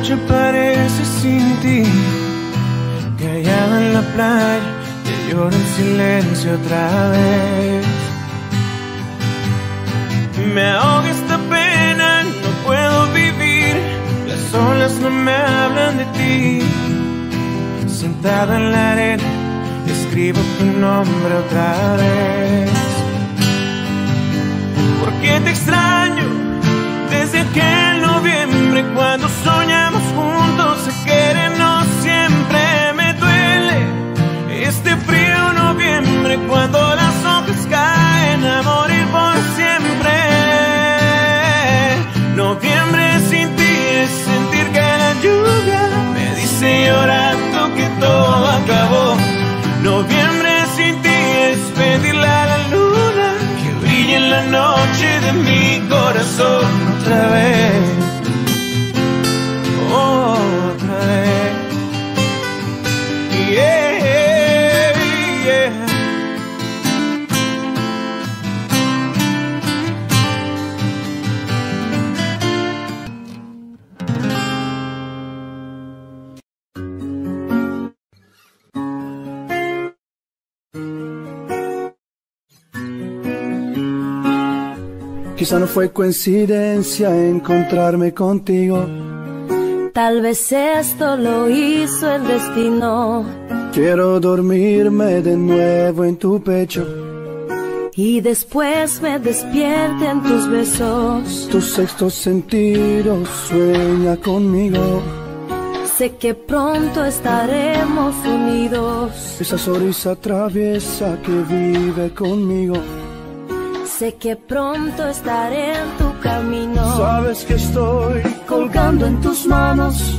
noche parece sin ti, y allá en la playa te lloro en silencio otra vez. Me ahoga esta pena, no puedo vivir. Las olas no me hablan de ti. Sentada en la arena, escribo tu nombre otra vez. Porque te extraño desde aquel noviembre cuando soñamos juntos a querernos siempre. Me duele este frío noviembre cuando las hojas caen a morir por siempre. Noviembre sin ti es sentir que la lluvia me dice llorando que todo acabó. Noviembre sin ti es pedirle a la luna que brille en la noche de mi corazón otra vez, oh, otra vez. Yeah, yeah. Quizá no fue coincidencia encontrarme contigo. Tal vez esto lo hizo el destino. Quiero dormirme de nuevo en tu pecho y después me despierten tus besos. Tu sexto sentido sueña conmigo. Sé que pronto estaremos unidos. Esa sonrisa traviesa que vive conmigo. Sé que pronto estaré en tu camino. Sabes que estoy colgando en tus manos,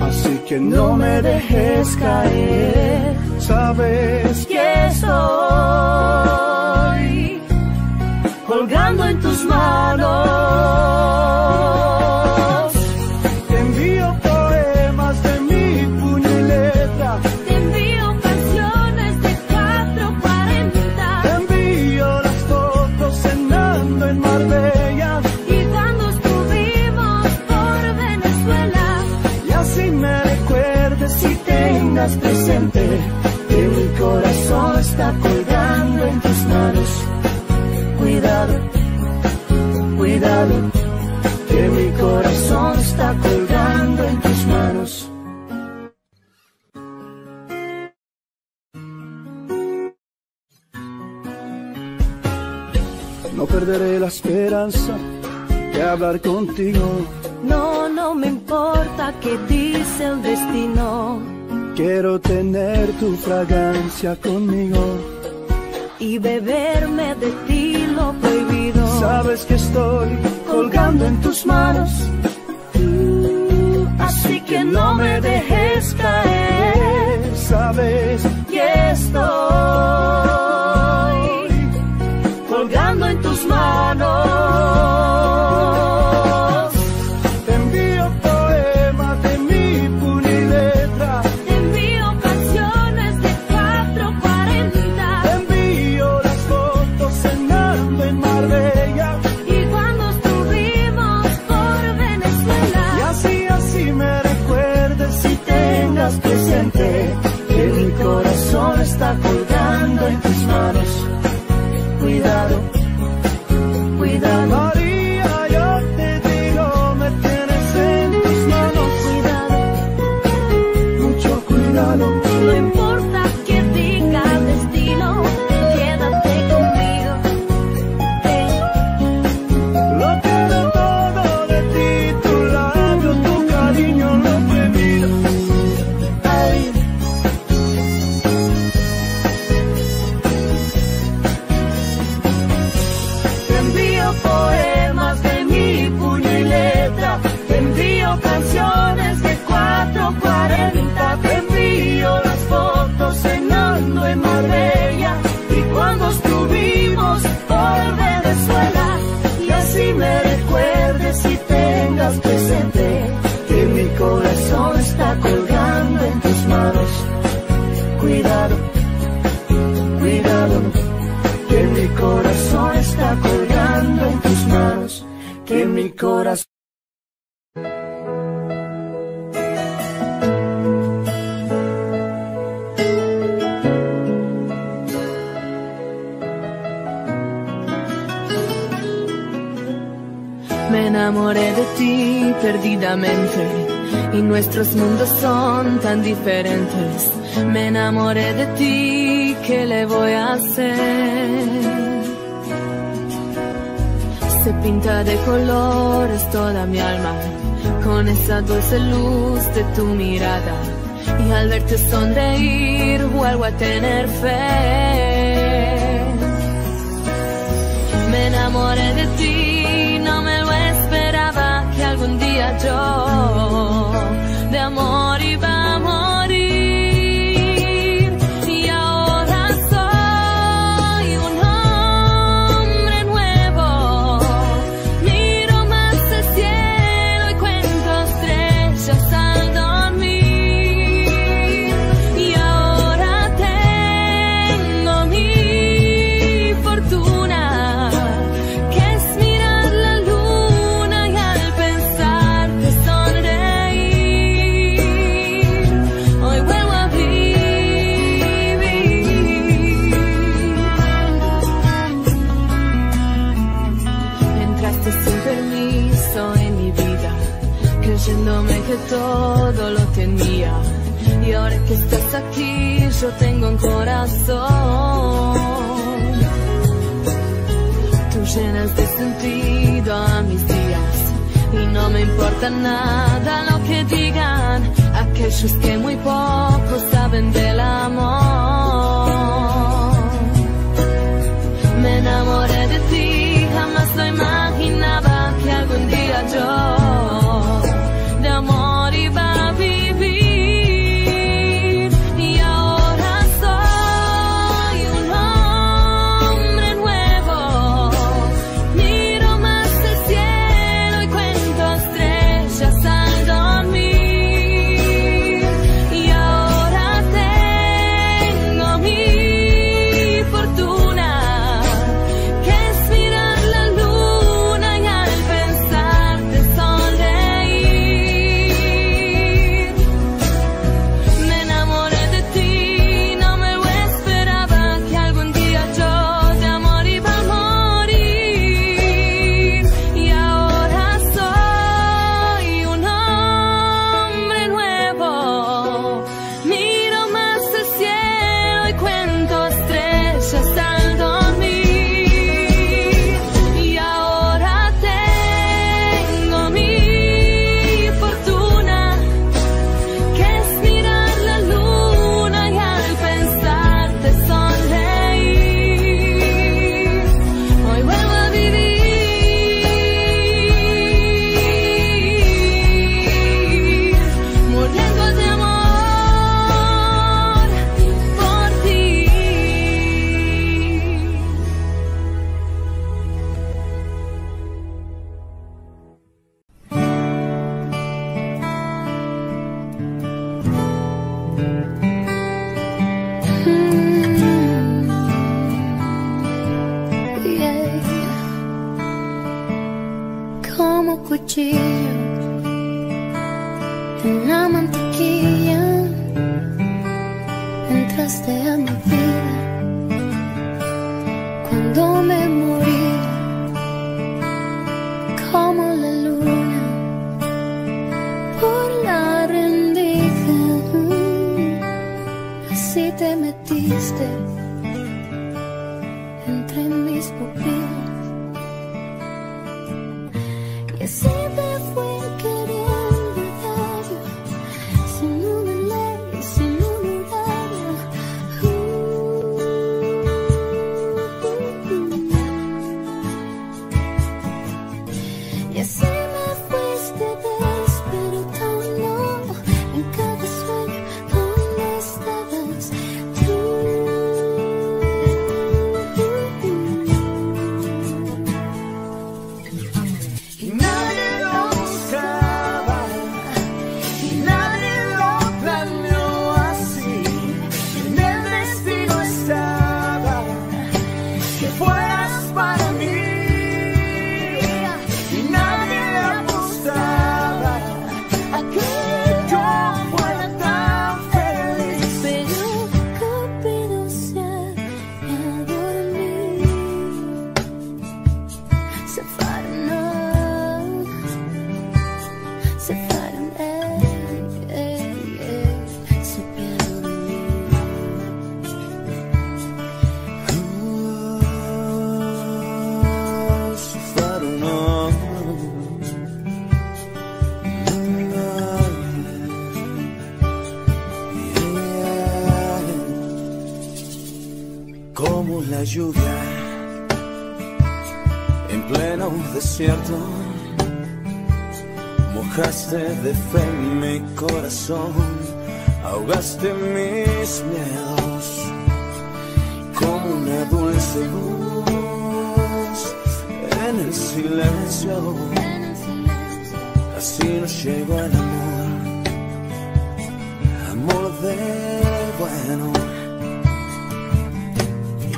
así que no me dejes caer. Sabes que estoy colgando en tus manos. Te envío poemas de mi puño y letra. Presente, que mi corazón está colgando en tus manos. Cuidado, cuidado, que mi corazón está colgando en tus manos. No perderé la esperanza de hablar contigo. No, no me importa qué dice el destino. Quiero tener tu fragancia conmigo y beberme de ti lo prohibido. Sabes que estoy colgando en tus manos, así que no me dejes caer. Sabes que estoy colgando en tus manos. Presente, que mi corazón está colgando en tus manos. Cuidado, cuidado, María, yo te digo, me tienes en tus manos. Cuidado, mucho cuidado. No importa que diga el destino, quédate conmigo. Lo quiero todo de ti, tu labio, tu cariño, lo prohibido. perdidamente y nuestros mundos son tan diferentes. Me enamoré de ti, ¿qué le voy a hacer? Se pinta de colores toda mi alma con esa dulce luz de tu mirada, y al verte sonreír vuelvo a tener fe. Me enamoré de ti, no me lo esperaba, que algún día yo de amor iba a morir. Y ahora soy un hombre nuevo, miro más el cielo y cuento estrellas al dormir. Y ahora tengo mi fortuna, creyéndome que todo lo tenía. Y ahora que estás aquí, yo tengo un corazón. Tú llenas de sentido a mis días, y no me importa nada lo que digan aquellos que muy poco saben del amor. Me enamoré de ti, jamás lo imaginaba que algún día yo de amor iba a vivir. Y ahora soy un hombre nuevo, miro más el cielo y cuento estrellas al dormir. Y ahora tengo mi fortuna, que es mirar la luna y al pensarte sonreír. la lluvia, en pleno desierto, mojaste de fe mi corazón, ahogaste mis miedos, como una dulce luz en el silencio, así nos llegó el amor, amor de bueno.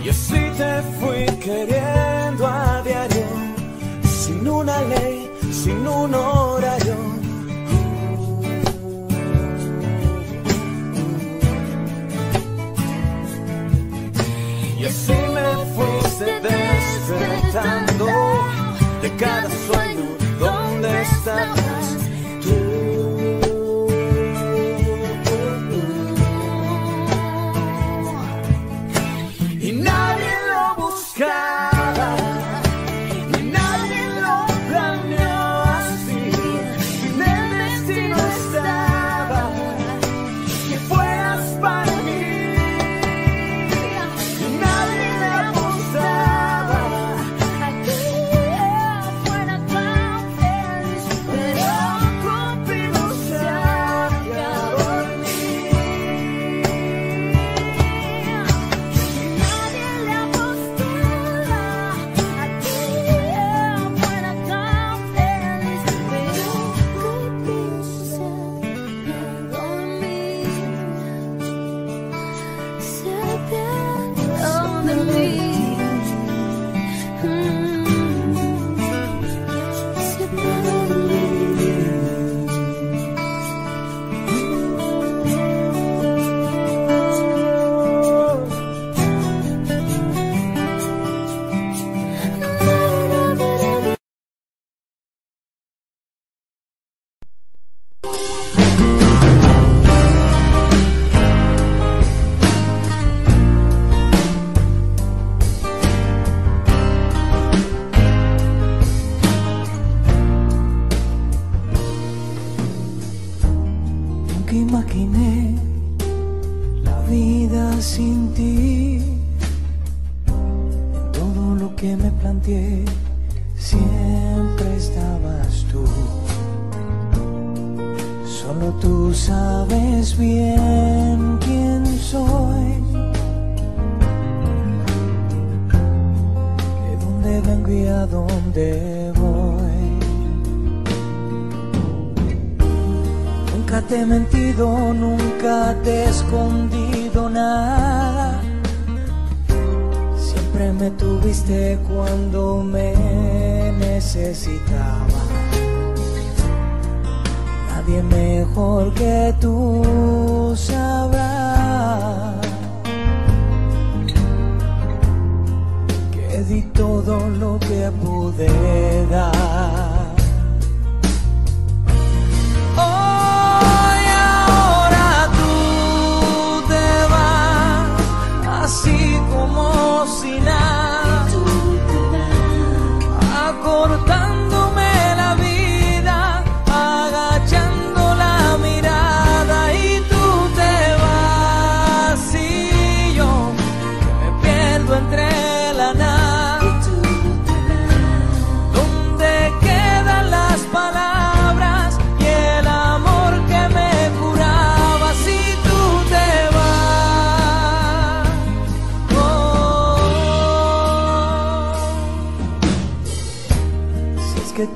Y así te fui queriendo a diario, sin una ley, sin un horario. Y así me fuiste despertando de cada sueño donde estabas.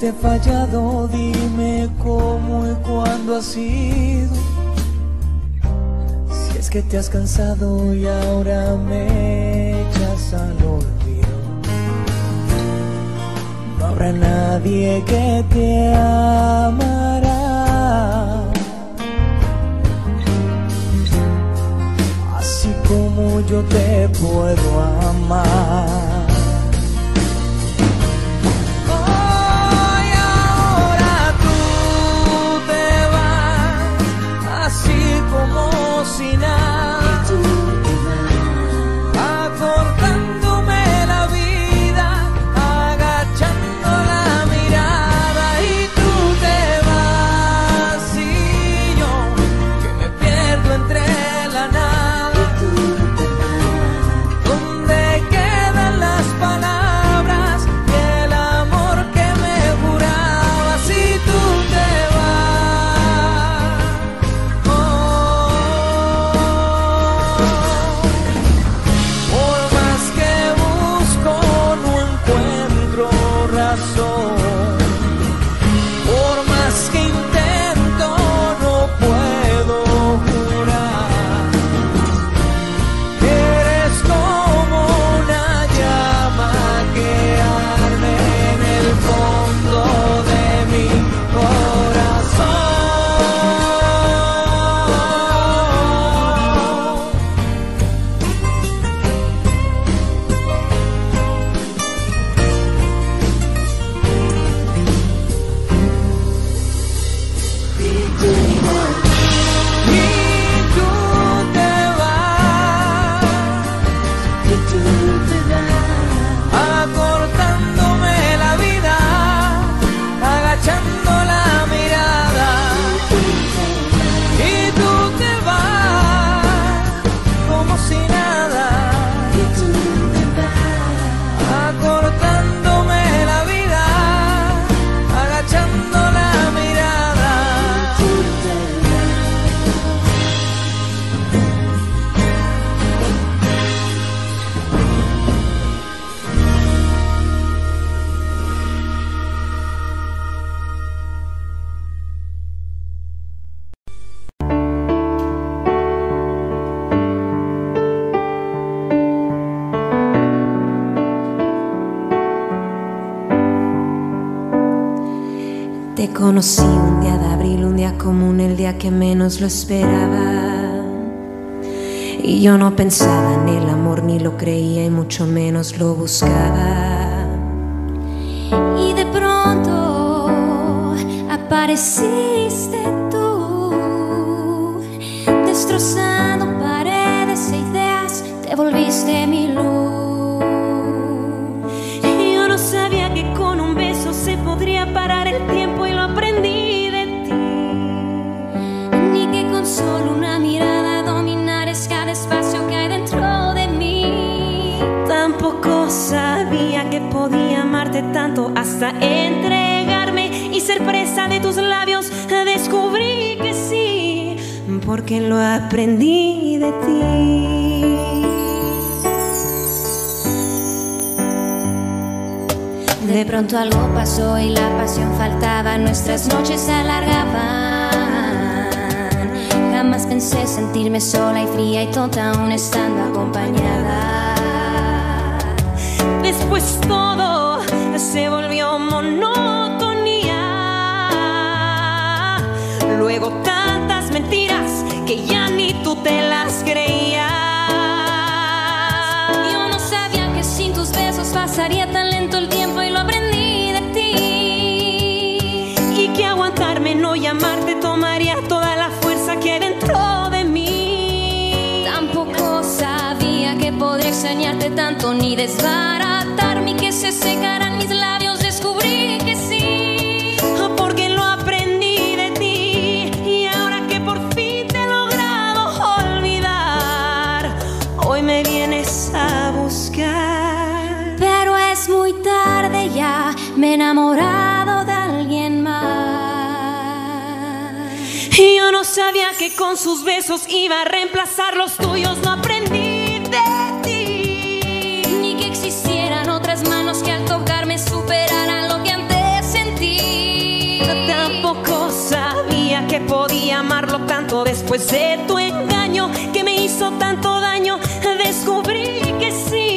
Te he fallado, dime cómo y cuándo ha sido. Si es que te has cansado y ahora me echas al olvido, no habrá nadie que te amará así como yo te puedo amar. Sin nada, acortándome la vida, agachando la mirada, y tú te vas y yo que me pierdo entre la nada, donde queda conocí un día de abril, un día común, el día que menos lo esperaba. Y yo no pensaba en el amor, ni lo creía y mucho menos lo buscaba. Y de pronto apareciste tú, destrozando paredes e ideas, te volviste mi luz. Y yo no sabía que con un beso se podría parar el tiempo, y lo aprendí de ti. Ni que con solo una mirada dominares cada espacio que hay dentro de mí. Tampoco sabía que podía amarte tanto hasta entregarme y ser presa de tus labios. Descubrí que sí, porque lo aprendí de ti. De pronto algo pasó y la pasión faltaba, nuestras noches se alargaban. Jamás pensé sentirme sola y fría y tonta aún estando acompañada. Después todo se volvió monotonía, luego tantas mentiras que ya ni tú te las creías. Yo no sabía que sin tus besos pasaría tan lento el tiempo, y lo aprendí de ti. Y que aguantarme, no llamarte, tomaría toda la fuerza que hay dentro de mí. Tampoco sabía que podría extrañarte tanto, ni desbaratarme y que se secaran mis labios. Descubrí que sí, me vienes a buscar, pero es muy tarde ya, me he enamorado de alguien más. Y yo no sabía que con sus besos iba a reemplazar los tuyos, no aprendí de ti. Ni que existieran otras manos que al tocarme superaran lo que antes sentí. Tampoco sabía que podía amarlo tanto después de tu engaño que me hizo tanto daño. Descubrí que sí,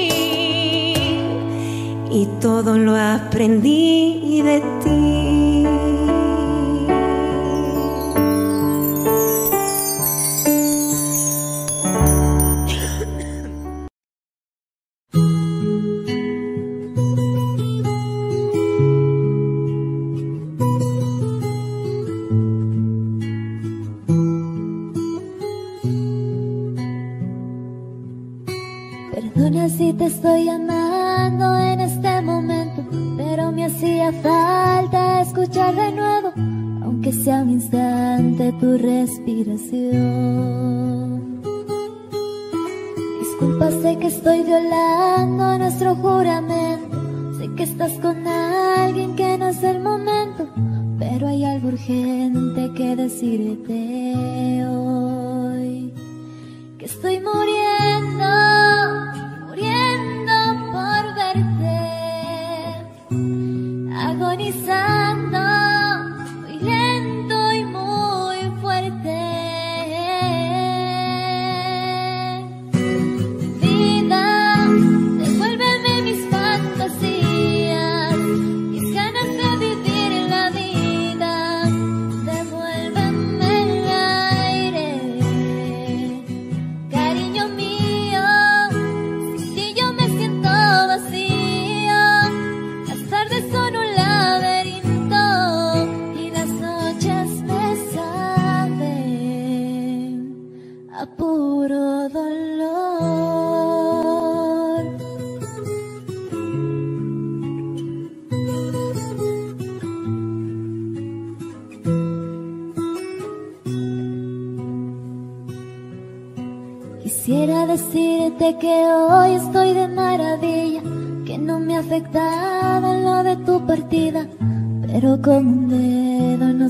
y todo lo aprendí de ti. Si te estoy amando en este momento, pero me hacía falta escuchar de nuevo, aunque sea un instante, tu respiración. Disculpa, sé que estoy violando nuestro juramento, sé que estás con alguien que no es el momento, pero hay algo urgente que decirte hoy, que estoy muriendo. Agonizando, muy lento y muy fuerte. Vida, devuélveme mis fantasías, mis ganas de vivir en la vida, devuélveme el aire. Cariño mío, sin ti yo me siento vacío, las tardes son un puro dolor. Quisiera decirte que hoy estoy de maravilla, que no me afectaba lo de tu partida, pero con un dedo no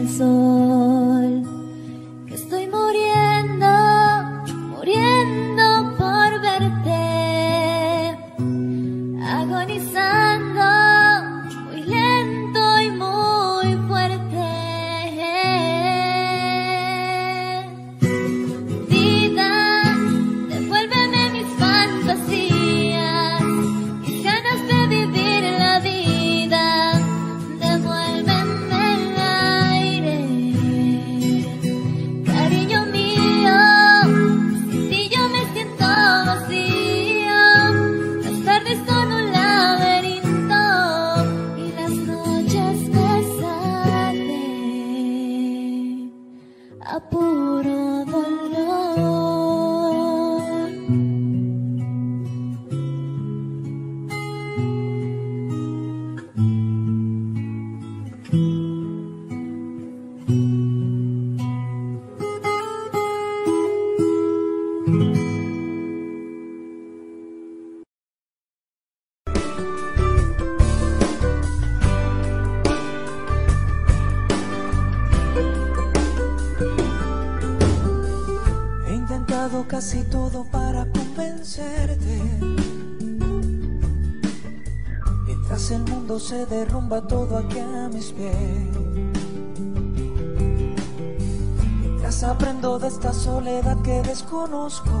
el sol. Estoy muriendo, muriendo por verte, agonizando, muy lento y muy fuerte. Vida, devuélveme mis fantasías, mis ganas de vivir en la vida, devuélveme. puro dolor. Casi todo para convencerte, mientras el mundo se derrumba todo aquí a mis pies, mientras aprendo de esta soledad que desconozco,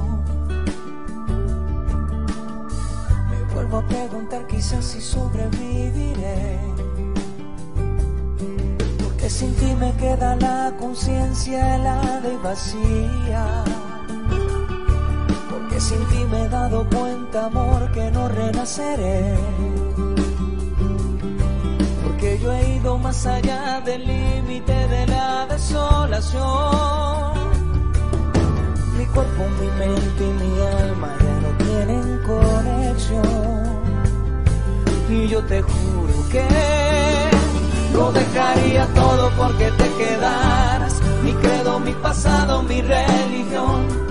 me vuelvo a preguntar quizás si sobreviviré, porque sin ti me queda la conciencia helada y vacía. Que sin ti me he dado cuenta, amor, que no renaceré, porque yo he ido más allá del límite de la desolación. Mi cuerpo, mi mente y mi alma ya no tienen conexión, y yo te juro que lo dejaría todo porque te quedaras. Mi credo, mi pasado, mi religión.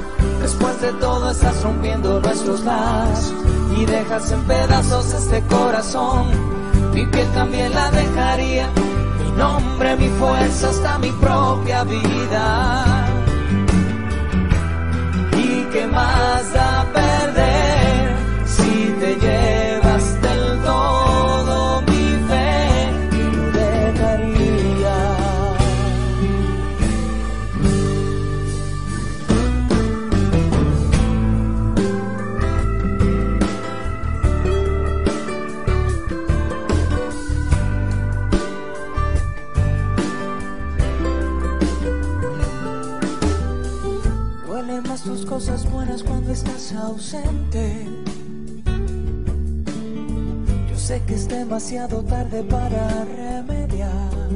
Después de todo estás rompiendo nuestros lazos y dejas en pedazos este corazón. Mi piel también la dejaría, mi nombre, mi fuerza, hasta mi propia vida. ¿Y qué más da perder si te llevas del todo mi fe? Y lo dejaría. Tus cosas buenas cuando estás ausente. Yo sé que es demasiado tarde para remediar.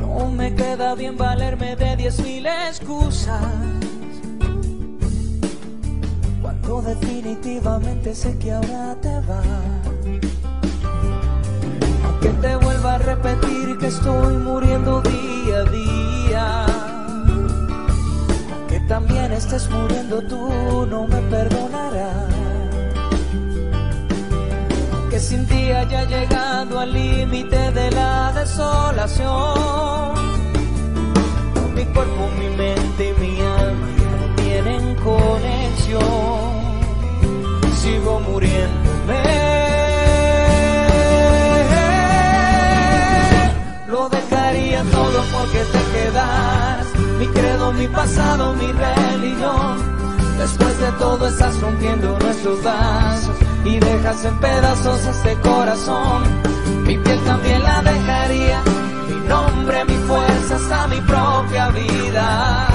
No me queda bien valerme de 10.000 excusas cuando definitivamente sé que ahora te vas. Aunque te vuelva a repetir que estoy muriendo día a día, también estés muriendo tú, no me perdonarás. Que sin ti haya llegado al límite de la desolación. Mi cuerpo, mi mente y mi alma ya no tienen conexión. Sigo muriéndome. Lo dejaría todo porque te quedas. Mi credo, mi pasado, mi religión. Después de todo estás rompiendo nuestros lazos y dejas en pedazos este corazón. Mi piel también la dejaría, mi nombre, mi fuerza, hasta mi propia vida.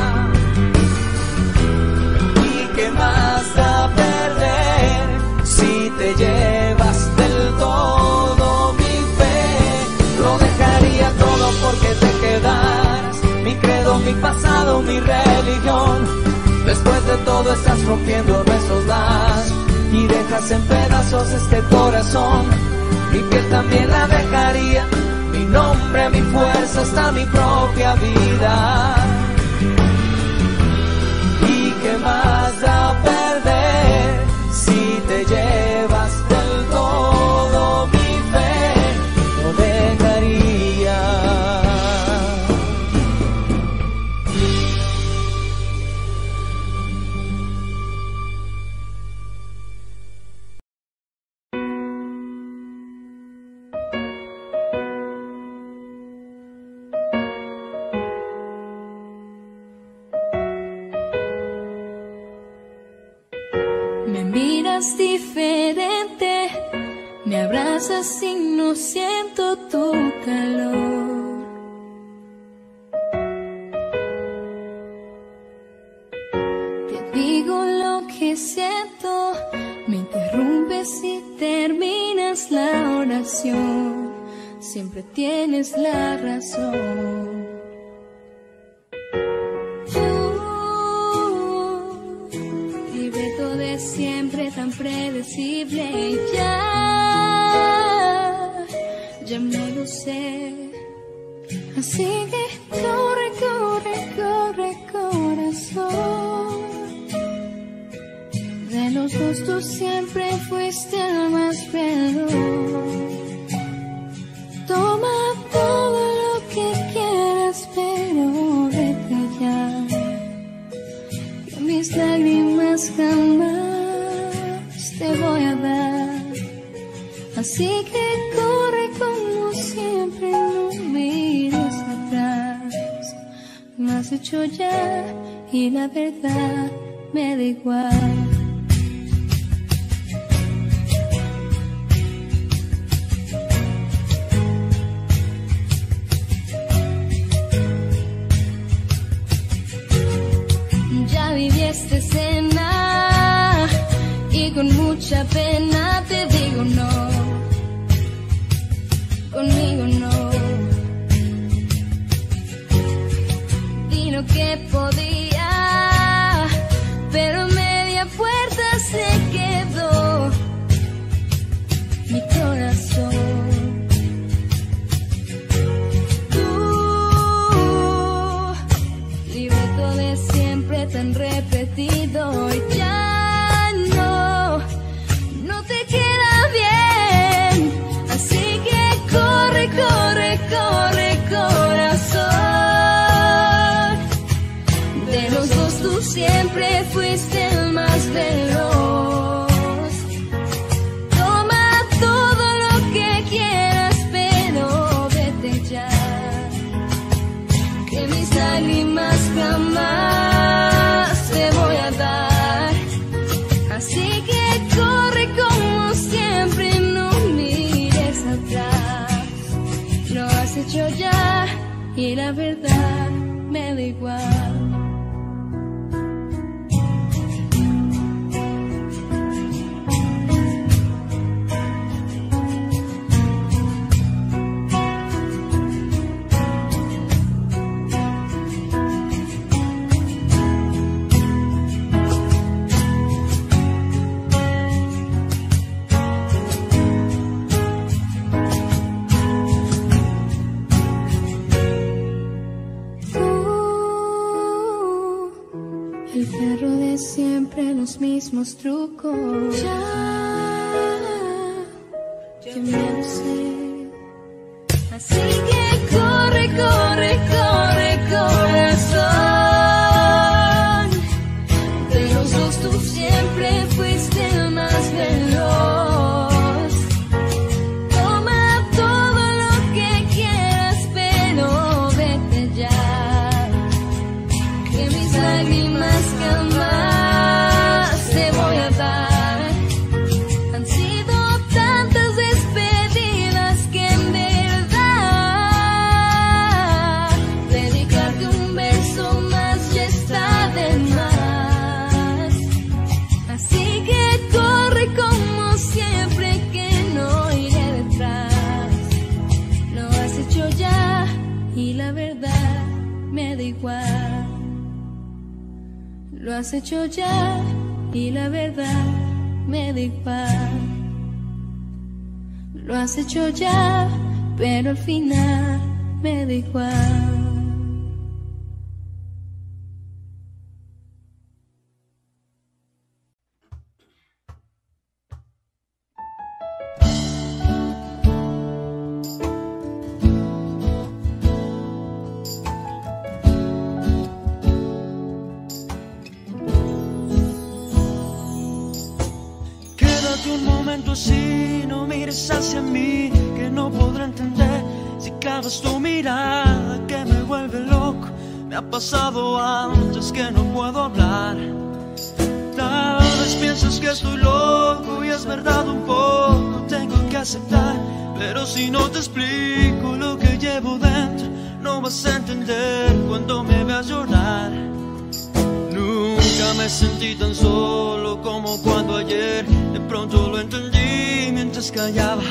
¿Y qué más da perder si te llevas del todo mi fe? Lo dejaría todo porque te quedas. Mi credo, mi pasado, mi religión. Después de todo estás rompiendo nuestros lazos y dejas en pedazos este corazón. Mi piel también la dejaría, mi nombre, mi fuerza, hasta mi propia vida. ¿Y qué más da perder si te llevas del todo mi fe? Lo dejaría. Diferente, me abrazas y no siento tu calor. Te digo lo que siento, me interrumpes y terminas la oración. Siempre tienes la razón. imposible, ya me lo sé. Así que corre, corre, corre, corazón. De los dos tú siempre fuiste el más veloz. Toma todo lo que quieras, pero vete allá, que mis lágrimas jamás te voy a dar. Así que corre como siempre, no mires atrás. Me has hecho ya y la verdad me da igual. Esta escena y con mucha pena te digo no, conmigo no. Dino que podía, pero media puerta se quedó mi corazón. Tú, libreto de siempre tan repetido, ya no te queda bien. Así que corre, corre, corre, corazón. De los dos tú siempre fuiste el más veloz. Toma todo lo que quieras, pero vete ya, que mis lágrimas jamás. Así que corre como siempre, no mires atrás. Lo has hecho ya y la verdad me da igual. El perro de siempre, los mismos trucos. Ya me lo sé. Así que corre, corre, corre, corazón. De los dos tú siempre fuiste el más veloz. Toma todo lo que quieras, pero vete ya, que mis lágrimas jamás te voy a dar. Han sido tantas despedidas que en verdad dedicarte un verso más ya está de más. Así que corre como siempre, que no iré detrás. Lo has hecho ya y la verdad me da igual. Lo has hecho ya y la verdad me da igual. Lo has hecho ya, pero al final me da igual. Si no mires hacia mí, que no podré entender si clavas tu mirada, que me vuelve loco. Me ha pasado antes que no puedo hablar. Tal vez piensas que estoy loco y es verdad un poco, tengo que aceptar. Pero si no te explico lo que llevo dentro, no vas a entender cuando me veas llorar. Nunca me sentí tan solo como cuando ayer, de pronto lo entendí mientras callaba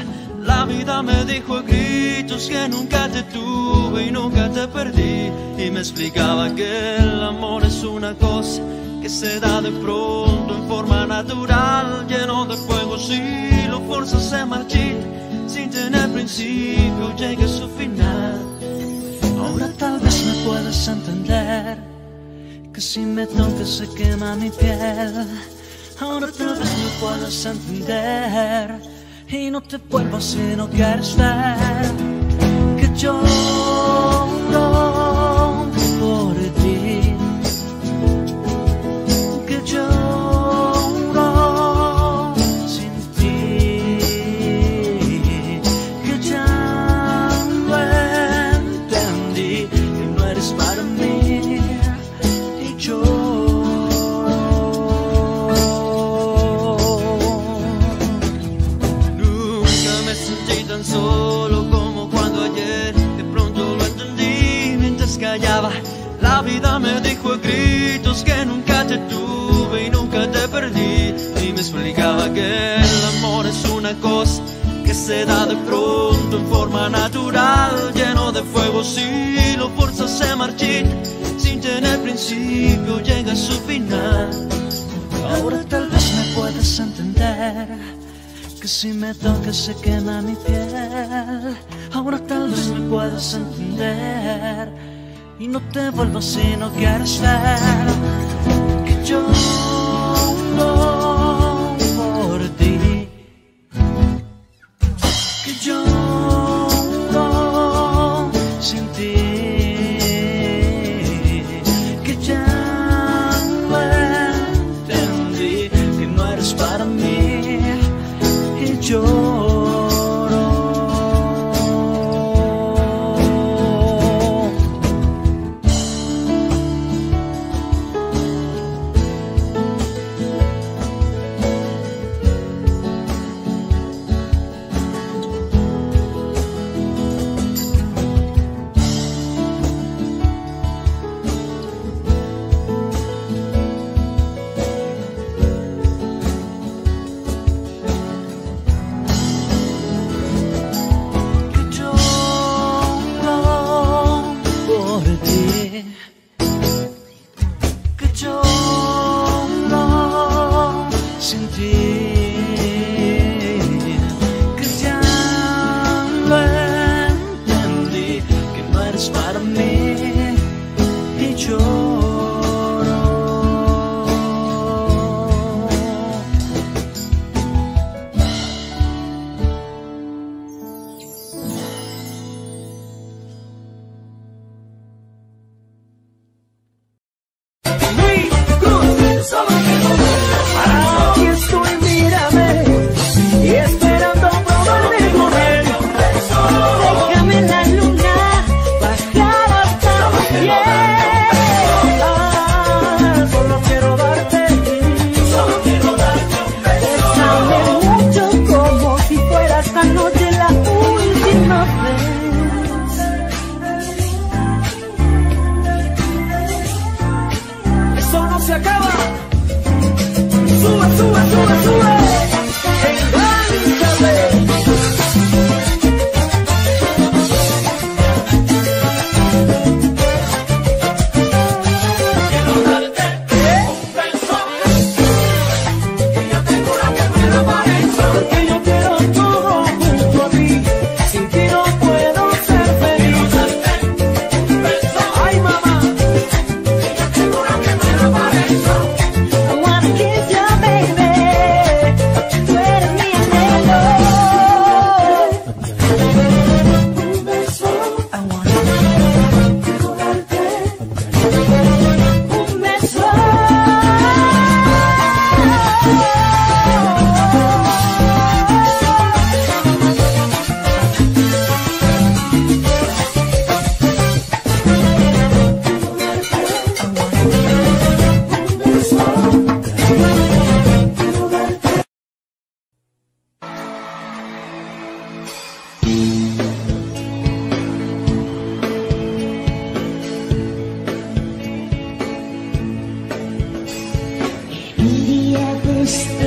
La vida me dijo a gritos que nunca te tuve y nunca te perdí, y me explicaba que el amor es una cosa que se da de pronto en forma natural, lleno de fuego si lo fuerzas se marchita, sin tener principio llega a su final. Ahora tal vez me puedes entender, que si me tocas se quema mi piel. Ahora tal vez me puedes entender, y no te vuelvas si no quieres ver que lloro por ti, que lloro sin ti, que ya lo entendí, que no eres para mí y yo. Solo como cuando ayer de pronto lo entendí mientras callaba. La vida me dijo a gritos que nunca te tuve y nunca te perdí, y me explicaba que el amor es una cosa que se da de pronto en forma natural, lleno de fuego si lo fuerzas se marchita, sin tener principio llega a su final. Ahora tal vez me puedes entender, que si me tocas se quema mi piel. Ahora tal vez me puedas entender, y no te vuelvas si no quieres ver que yo no por ti, que yo no sin ti.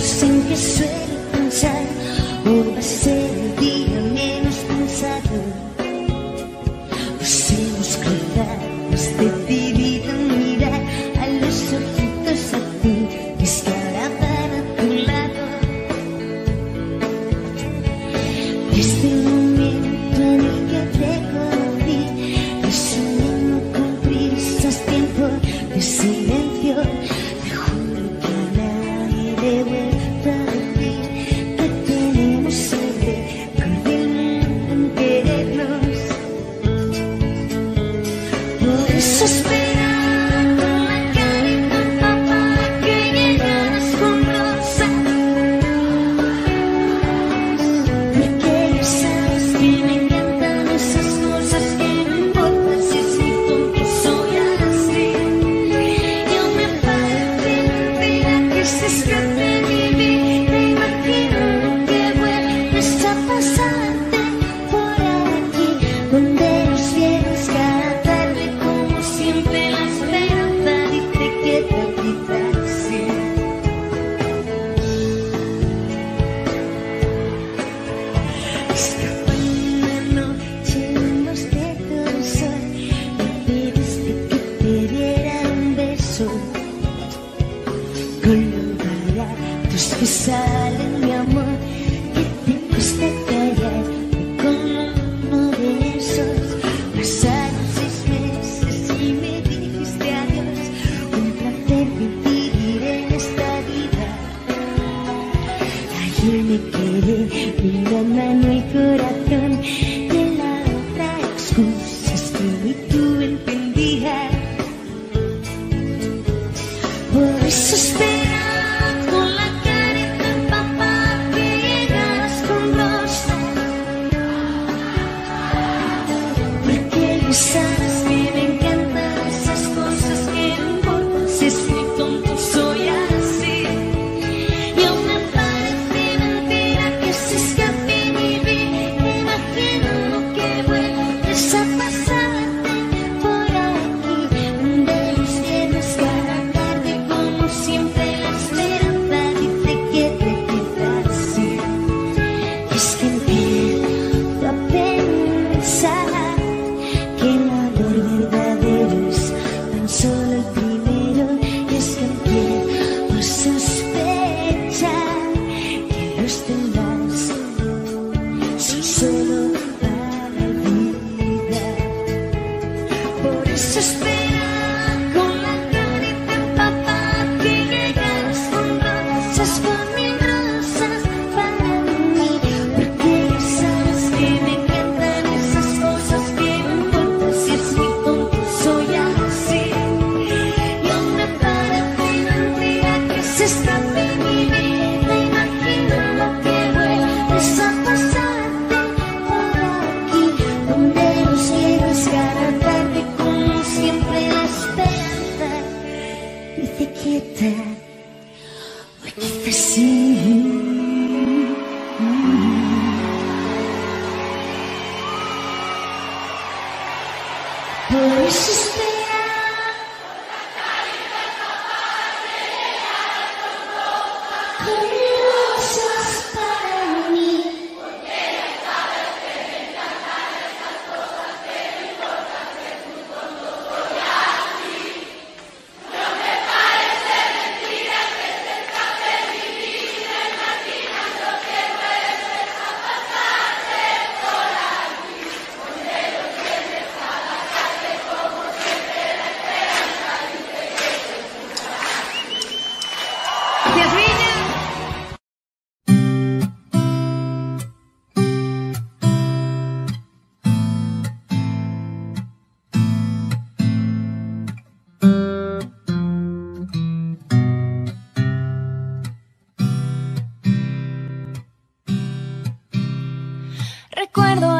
Sin que suele pensar, hoy va a ser el día.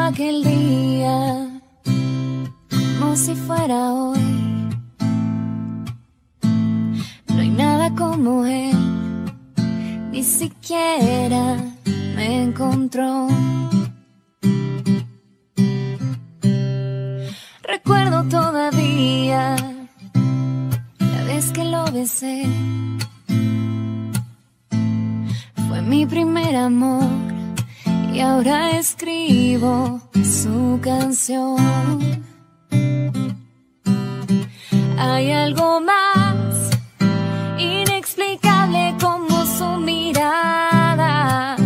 Aquel día, como si fuera hoy, no hay nada como él, ni siquiera me encontró. Recuerdo todavía la vez que lo besé, fue mi primer amor. Y ahora escribo su canción. Hay algo más inexplicable como su mirada,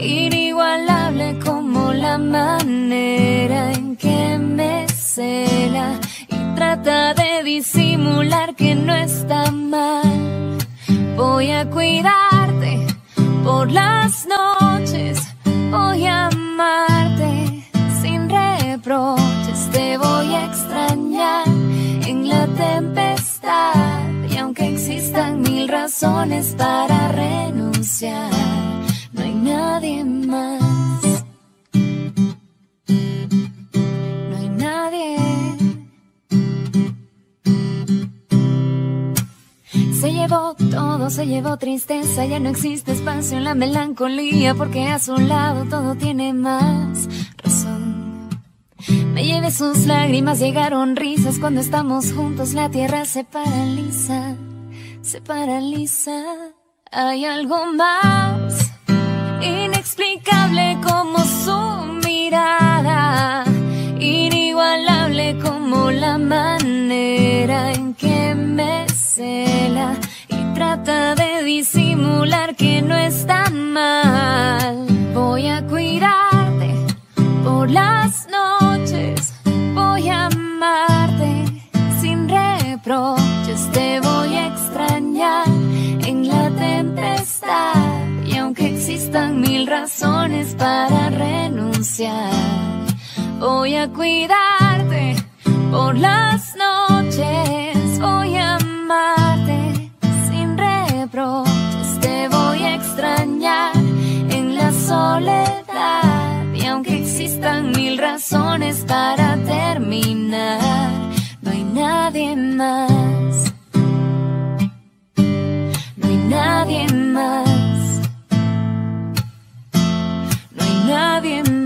inigualable como la manera en que me cela y trata de disimular que no está mal. Voy a cuidarte por las noches, voy a amarte sin reproches, te voy a extrañar en la tempestad, y aunque existan mil razones para renunciar, no hay nadie más, no hay nadie. Se llevó todo, se llevó tristeza, ya no existe espacio en la melancolía, porque a su lado todo tiene más razón. Me llevé sus lágrimas, llegaron risas, cuando estamos juntos la tierra se paraliza, se paraliza. Hay algo más inexplicable como su mirada, inigualable como la manera en que me cela y trata de disimular que no está mal. Voy a cuidarte por las noches, voy a amarte sin reproches, te voy a extrañar en la tempestad, y aunque existan mil razones para renunciar, voy a cuidarte por las noches, voy a amarte sin reproches, te voy a extrañar en la soledad, y aunque existan mil razones para terminar, no hay nadie más, no hay nadie más, no hay nadie más.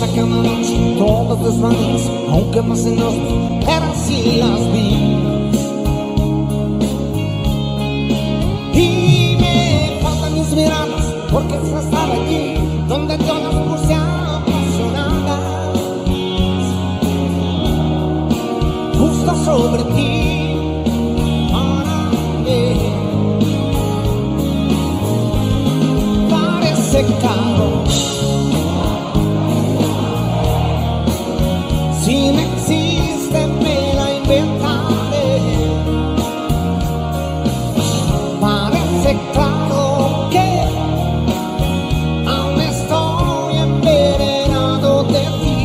sacaban todas las manos, aunque pasen los eran si las vi. Y me faltan mis miradas, porque esas estaba allí donde yo las puse apasionadas, justo sobre ti. Si no existe me la inventaré. Parece claro que aún estoy envenenado de ti.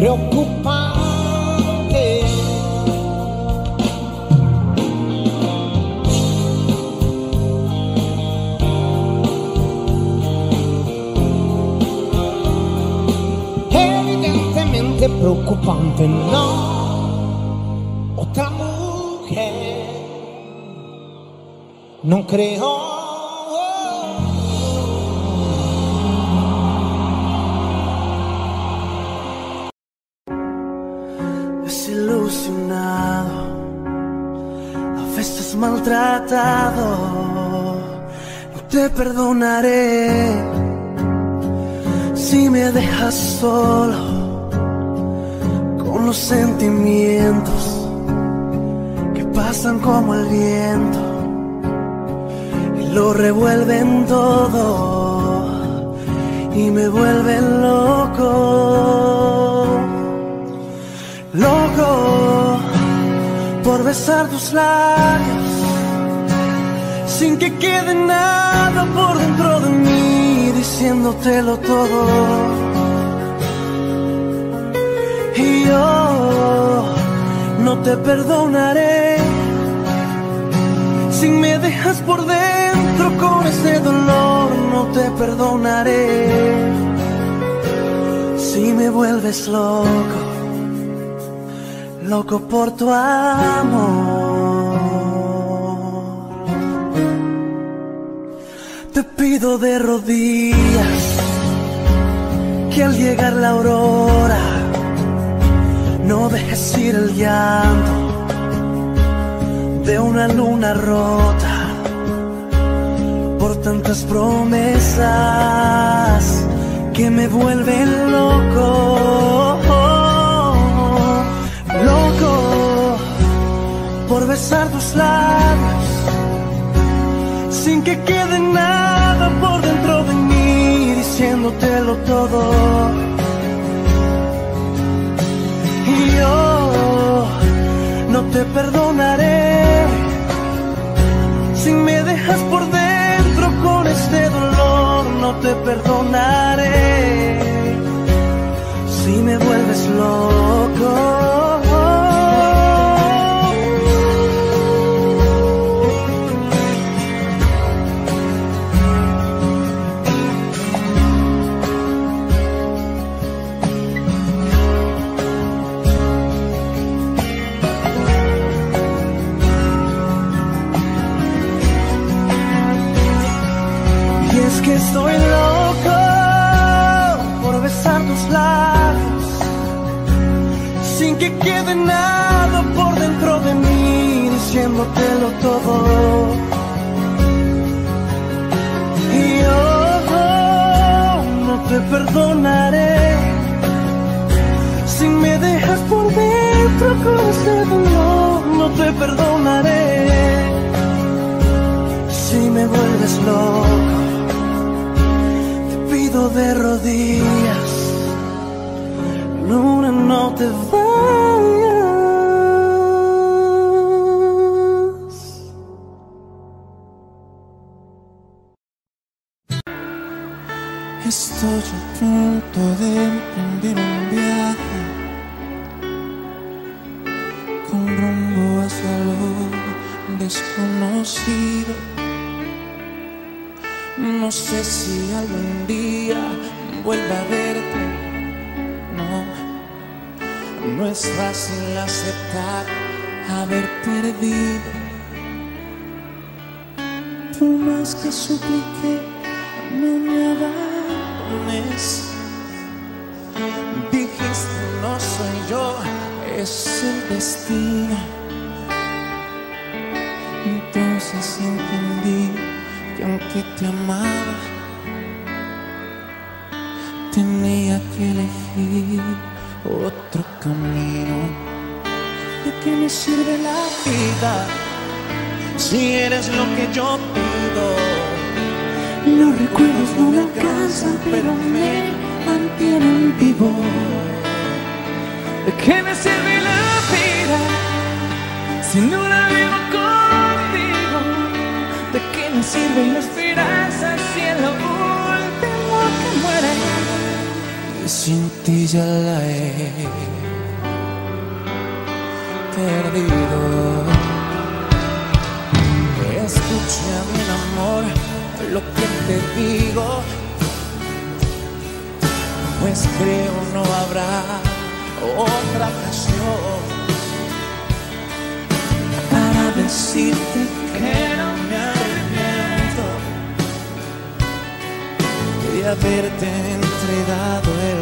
Preocupante, evidentemente preocupante, no, otra mujer no creo. Maltratado, no te perdonaré si me dejas solo con los sentimientos que pasan como el viento y lo revuelven todo y me vuelven loco, loco por besar tus labios sin que quede nada por dentro de mí, diciéndotelo todo. Y yo no te perdonaré si me dejas por dentro con ese dolor. No te perdonaré si me vuelves loco, loco por tu amor. Te pido de rodillas que al llegar la aurora no dejes ir el llanto de una luna rota por tantas promesas que me vuelven loco, loco por besar tus labios sin que quede nada por dentro de mí, diciéndotelo todo. Y yo no te perdonaré si me dejas por dentro con este dolor. No te perdonaré si me vuelves loco. Estoy loco por besar tus labios sin que quede nada por dentro de mí, diciéndotelo todo. Y yo no te perdonaré si me dejas por dentro con ese dolor. No te perdonaré si me vuelves loco. De rodillas, luna, no te vayas. Estoy a punto de emprender un viaje hacia lo desconocido. No sé si algún día vuelva a verte. No, no es fácil aceptar haber perdido. Por más que supliqué, no me abandones. Dijiste no soy yo, es el destino. Entonces entendí que aunque te amaba, tenía que elegir otro camino. ¿De qué me sirve la vida si eres lo que yo pido? Los recuerdos no me alcanzan, pero me mantienen vivo. ¿De qué me sirve la vida si no la vivo contigo? ¿De qué me sirve la esperanza si es lo último que muere? Y sin ti ya la he perdido. Escucha mi amor lo que te digo, pues creo no habrá otra ocasión para decirte que no me arrepiento de haberte entregado el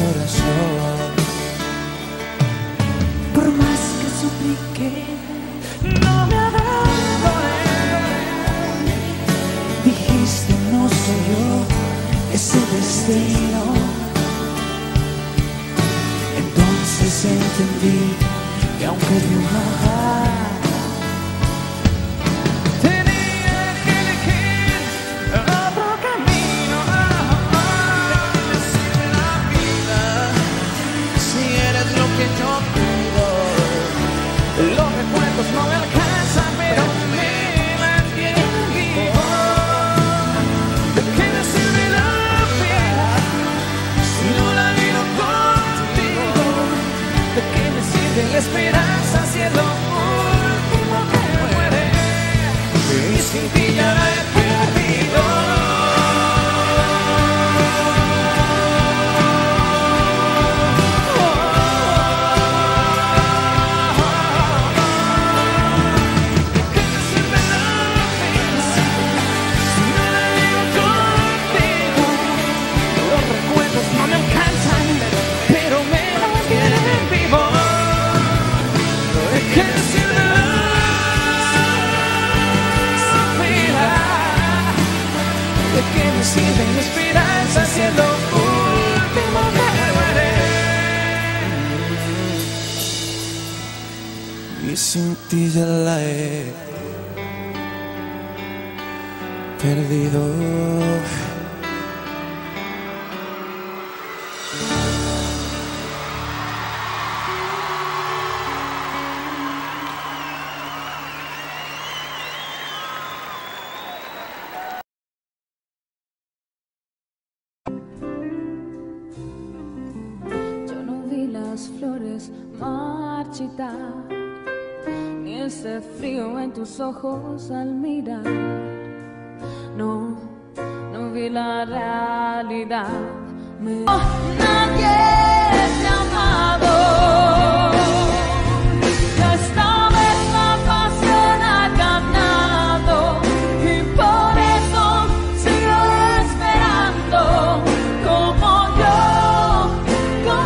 corazón. Por más que supliqué, no me abandones. Dijiste no soy yo, es el destino. Entendí que aunque te amaba, tenía que elegir otro camino. ¿De qué me sirve la vida si eres lo que yo pido? Los recuerdos no me alcanzan, pero me mantienen vivo. ¿De qué me sirve la vida si no la vivo contigo? ¿De qué me sirve la esperanza si es lo último que muere? Y sin ti ya la he perdido. ¿De qué me sirve la vida si no la vivo contigo? Los recuerdos no me alcanzan, pero me mantienen vivo. Sin esperanza, siendo último que muere. Y sin ti ya la he perdido. Ni ese frío en tus ojos al mirar. No, no vi la realidad. Nadie te ha amado. Esta vez la pasión ha ganado y por eso sigo esperando. Como yo, nadie.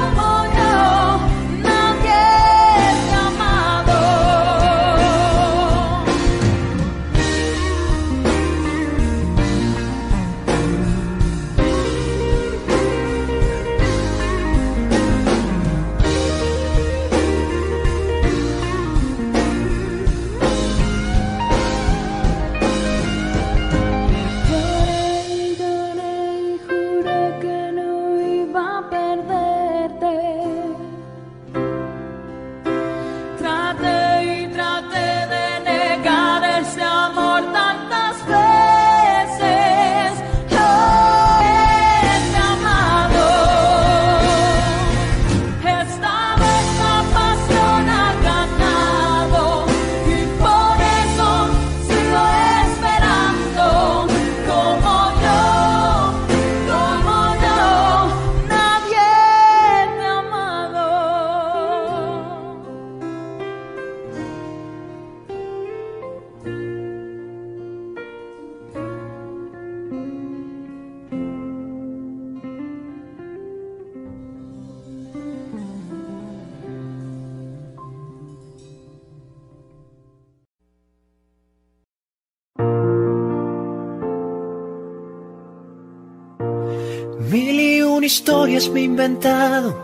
Mil y una historias me he inventado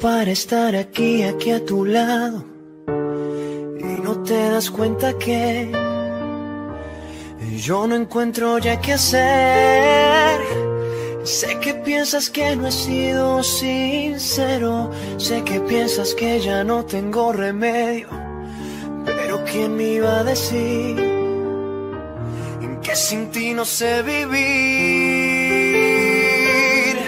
para estar aquí, aquí a tu lado. Y no te das cuenta que yo no encuentro ya qué hacer. Sé que piensas que no he sido sincero, sé que piensas que ya no tengo remedio. Pero ¿quién me iba a decir que sin ti no sé vivir?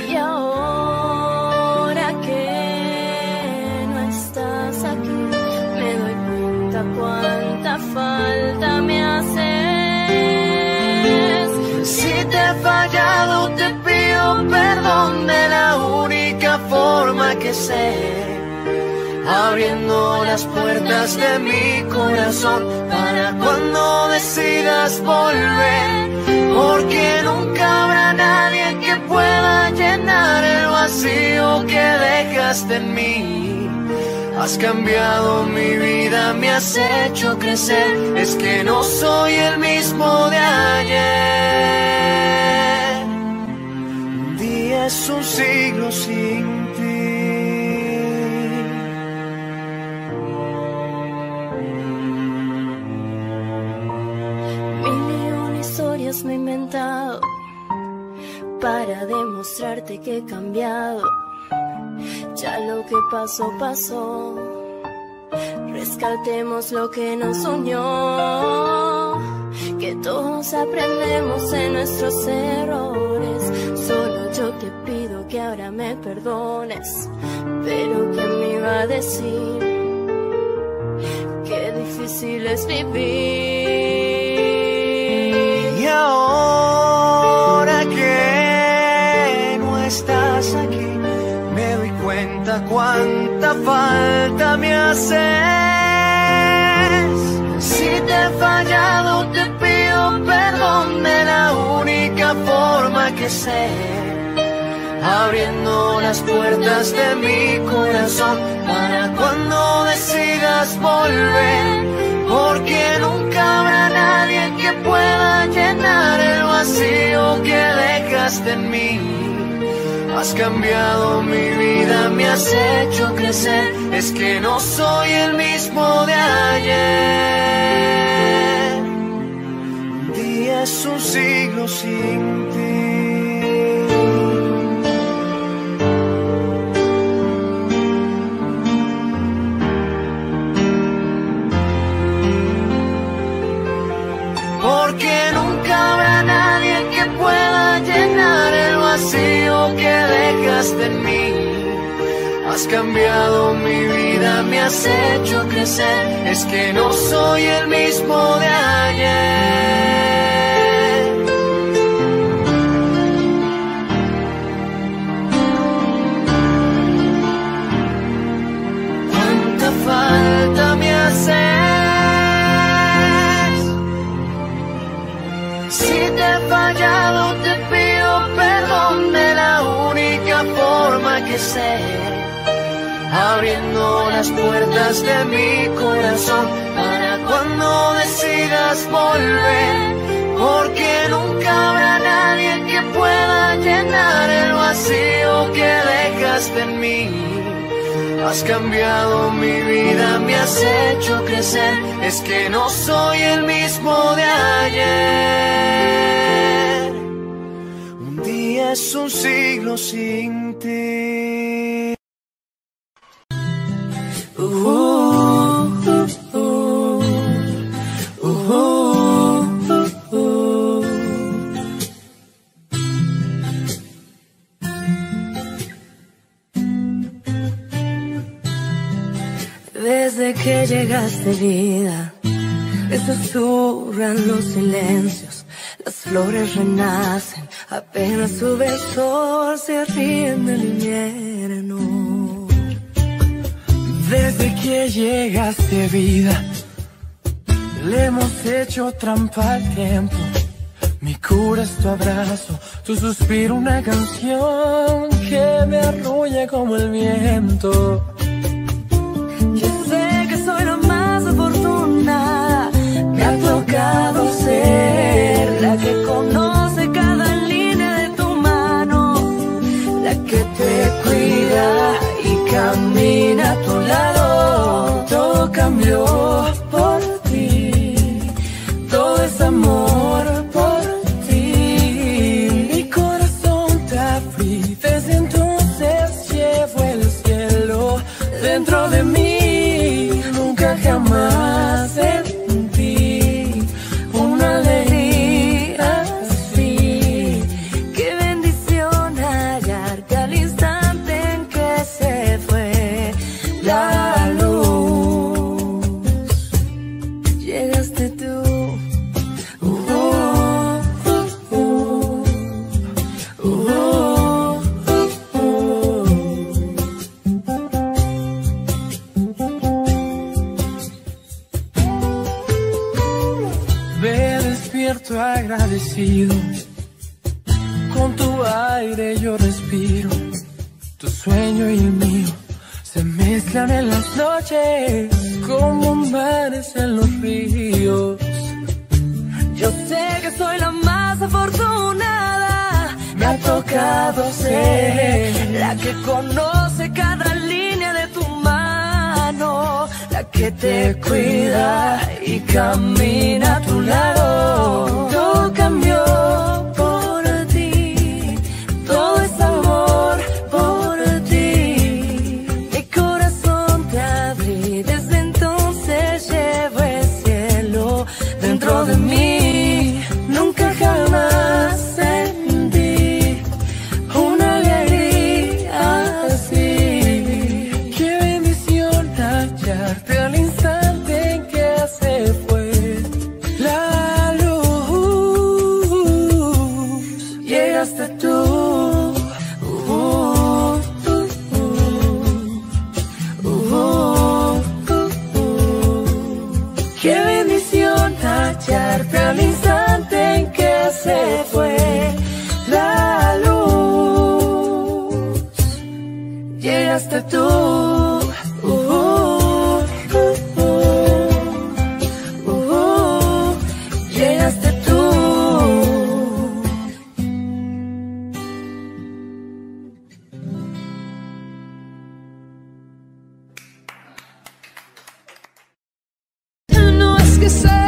Y ahora que no estás aquí, me doy cuenta cuánta falta me haces. Si te he fallado, te pido perdón de la única forma que sé, abriendo las puertas de mi corazón para cuando decidas volver, porque nunca habrá nadie que pueda llenar el vacío que dejaste en mí. Has cambiado mi vida, me has hecho crecer, es que no soy el mismo de ayer. Un día es un siglo sin ti. Me he inventado para demostrarte que he cambiado. Ya lo que pasó, pasó. Rescatemos lo que nos unió, que todos aprendemos de nuestros errores. Solo yo te pido que ahora me perdones. Pero ¿quién me iba a decir qué difícil es vivir? Y ahora que no estás aquí, me doy cuenta cuánta falta me haces. Si te he fallado, te pido perdón de la única forma que sé, abriendo las puertas de mi corazón para cuando decidas volver, porque nunca habrá nadie que pueda llenar el vacío que dejaste en mí. Has cambiado mi vida, me has hecho crecer, es que no soy el mismo de ayer. Un día es un siglo sin ti. Porque nunca habrá nadie que pueda llenar el vacío que dejaste en mí. Has cambiado mi vida, me has hecho crecer, es que no soy el mismo de ayer. Cuánta falta me hace. Fallado, te pido perdón de la única forma que sé, abriendo las puertas de mi corazón para cuando decidas volver, porque nunca habrá nadie que pueda llenar el vacío que dejaste en mí. Has cambiado mi vida, me has hecho crecer, es que no soy el mismo de ayer. Un día es un siglo sin ti. Desde que llegaste, vida, me susurran los silencios, las flores renacen, apenas sube el sol, se rinde el invierno. Desde que llegaste, vida, le hemos hecho trampa al tiempo. Mi cura es tu abrazo, tu suspiro, una canción que me arrulla como el viento. Me ha tocado ser la que conoce cada línea de tu mano. enloquecido. Con tu aire yo respiro, tu sueño y mío se mezclan en las noches como mares en los ríos. Yo sé que soy la más afortunada, me ha tocado ser la que conoce cada línea de tu mano, la que te cuida y camina a tu lado. Todo cambió por ti, todo es amor por ti. Mi corazón te abrí, desde entonces llevo el cielo dentro de mí. Al instante en que se fue la luz, llegaste tú. Llegaste tú. No es que sea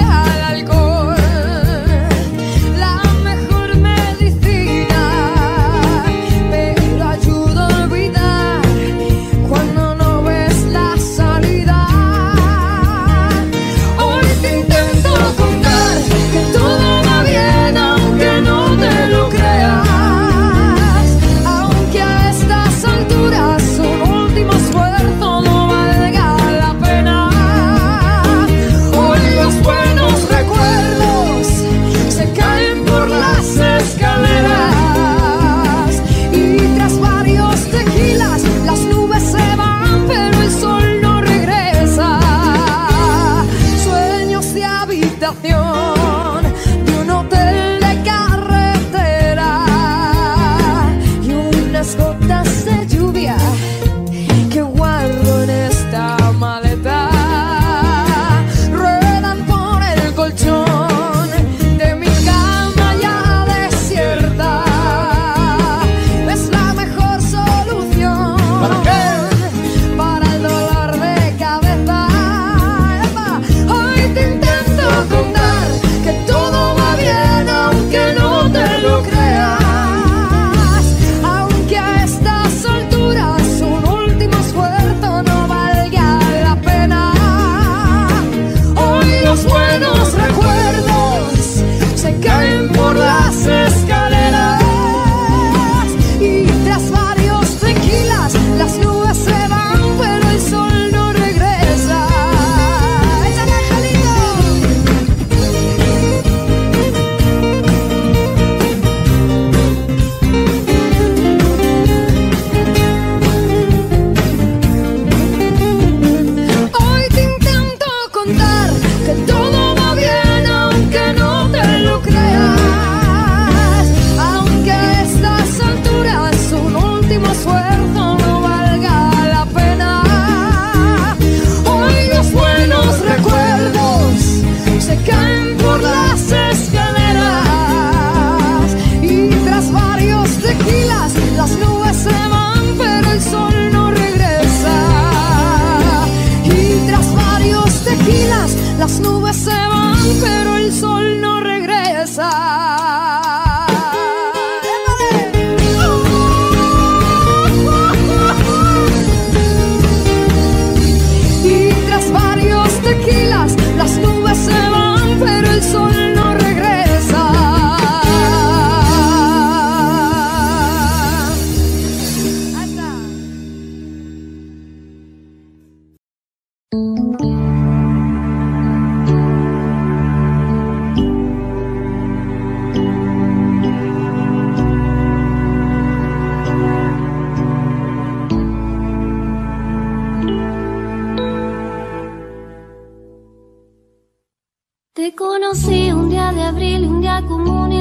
Conocí un día de abril, un día común y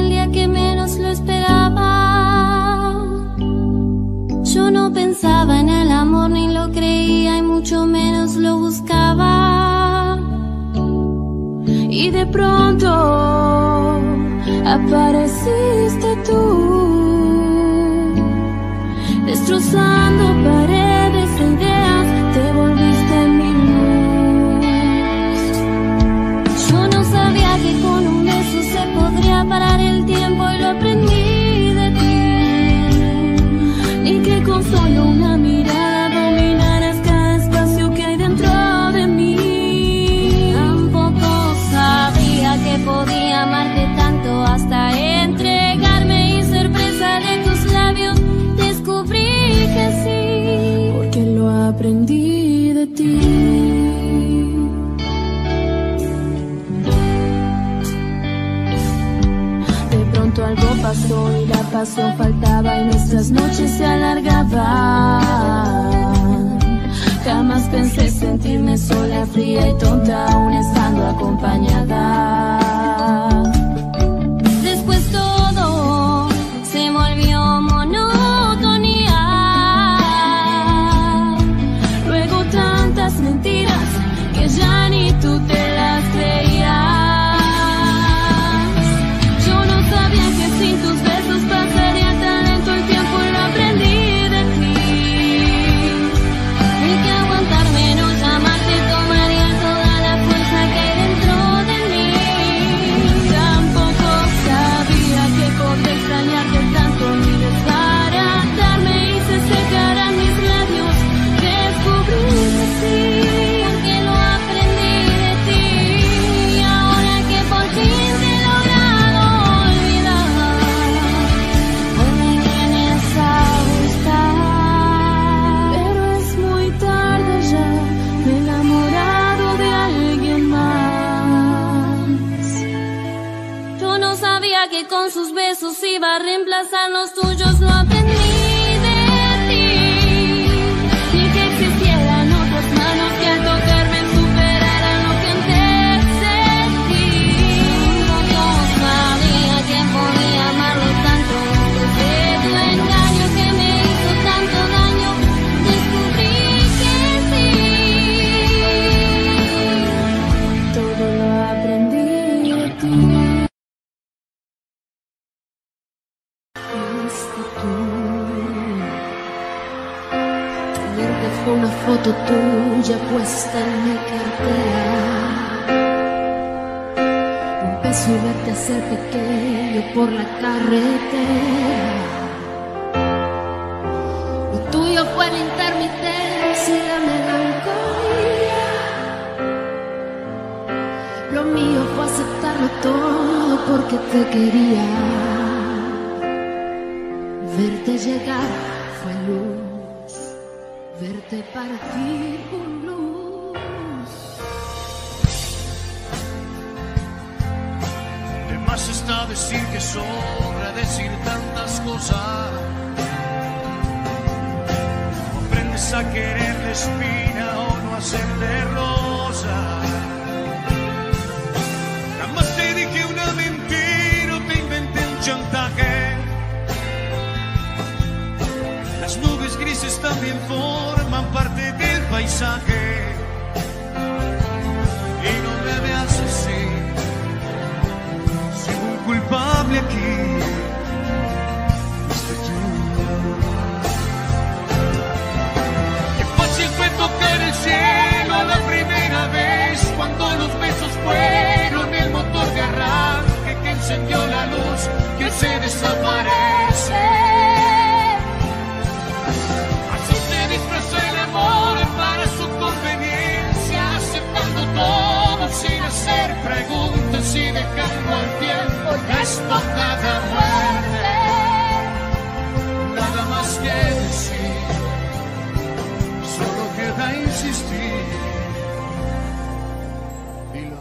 mucho menos lo buscaba. Y de pronto apareciste tú, destrozando paredes e ideas, te volviste mi luz. Yo no sabía que con un beso se podría parar el tiempo, y lo aprendí de ti. Ni que con solo una mirada podía amarte tanto, hasta entregarme, y sorpresa de tus labios descubrí que sí, porque lo aprendí de ti. De pronto algo pasó y la pasión faltaba, y nuestras noches se alargaban. Jamás pensé sentirme sola, fría y tonta, aún estando acompañada. Con sus besos iba a reemplazar los tuyos, lo aprendí de ti. Ni que existieran otras manos que al tocarme superaran lo que antes sentí. Yo sabía que podía amarlo tanto, desde tu engaño que me hizo tanto daño, descubrí que sí. Todo lo aprendí de ti. Una foto tuya puesta en mi cartera, un beso y verte hacer pequeño por la carretera. Lo tuyo fue la intermitencia y la melancolía, lo mío fue aceptarlo todo porque te quería. Verte llegar fue luz, verte partir con luz. De más está decir que sobra decir tantas cosas. O aprendes a querer la espina o no hacerle rosa. Jamás te dije una mentira o te inventé un chantaje. Las nubes grises también forman parte del paisaje. Y no me veas así, soy un culpable aquí. Qué fácil fue tocar el cielo la primera vez, cuando los besos fueron el motor de arranque que encendió la luz que se desaparece. El amor para su conveniencia, aceptando todo sin hacer preguntas y dejando al tiempo y esto nada muerde. Nada más que decir, solo queda insistir. Dilo.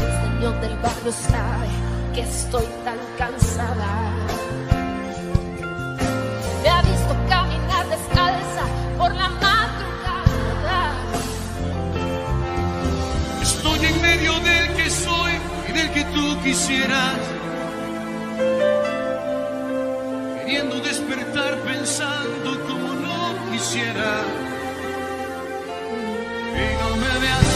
El señor del barrio sabe que estoy tan cansada. Me ha visto caminar descalza por la madrugada. Estoy en medio del que soy y del que tú quisieras. queriendo despertar, pensando como no quisiera, y no me veas.